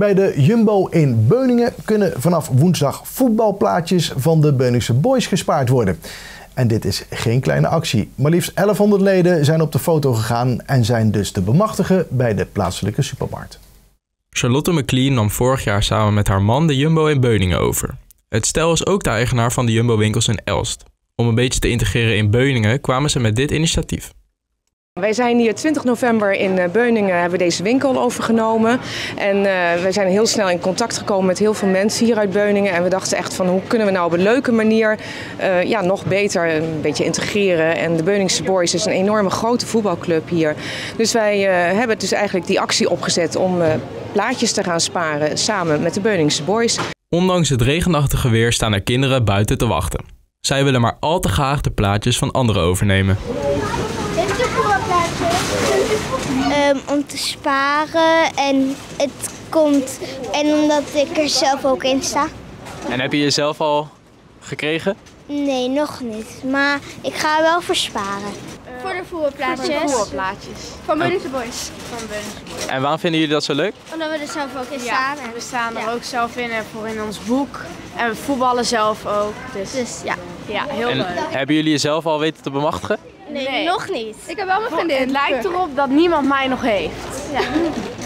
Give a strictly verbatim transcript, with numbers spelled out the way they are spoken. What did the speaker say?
Bij de Jumbo in Beuningen kunnen vanaf woensdag voetbalplaatjes van de Beuningse Boys gespaard worden. En dit is geen kleine actie. Maar liefst elfhonderd leden zijn op de foto gegaan en zijn dus te bemachtigen bij de plaatselijke supermarkt. Charlotte McLean nam vorig jaar samen met haar man de Jumbo in Beuningen over. Het stel is ook de eigenaar van de Jumbo winkels in Elst. Om een beetje te integreren in Beuningen kwamen ze met dit initiatief. Wij zijn hier twintig november in Beuningen, hebben deze winkel overgenomen. En uh, wij zijn heel snel in contact gekomen met heel veel mensen hier uit Beuningen. En we dachten echt van, hoe kunnen we nou op een leuke manier uh, ja, nog beter een beetje integreren. En de Beuningse Boys is een enorme grote voetbalclub hier. Dus wij uh, hebben dus eigenlijk die actie opgezet om uh, plaatjes te gaan sparen samen met de Beuningse Boys. Ondanks het regenachtige weer staan er kinderen buiten te wachten. Zij willen maar al te graag de plaatjes van anderen overnemen. Um, om te sparen en het komt en omdat ik er zelf ook in sta. En heb je jezelf al gekregen? Nee, nog niet. Maar ik ga er wel voor sparen. Uh, voor de voetbalplaatjes. Van Beuningse Boys. Van Beuningse. En waarom vinden jullie dat zo leuk? Omdat we er zelf ook in staan. Ja, en we staan er ja. ook zelf in en voor in ons boek. En we voetballen zelf ook. Dus, dus ja. ja, heel en leuk. Hebben jullie jezelf al weten te bemachtigen? Nee, nee, nog niet. Ik heb wel mijn vriendin. Het lijkt erop dat niemand mij nog heeft. Ja.